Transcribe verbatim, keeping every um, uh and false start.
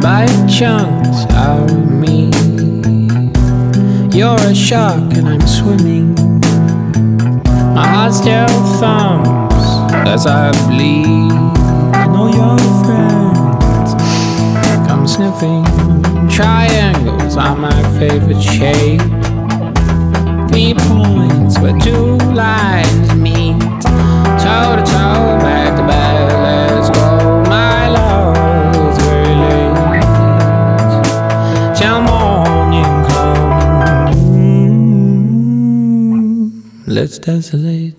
by chunks out of me. You're a shark and I'm swimming. My heart still thumps as I bleed, and all your friends come sniffing. Triangles are my favorite shape. Three points where two lines meet. Toe to toe, back to back, let's go. My love is very late till morning comes. Let's tessellate.